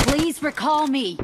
Please recall me.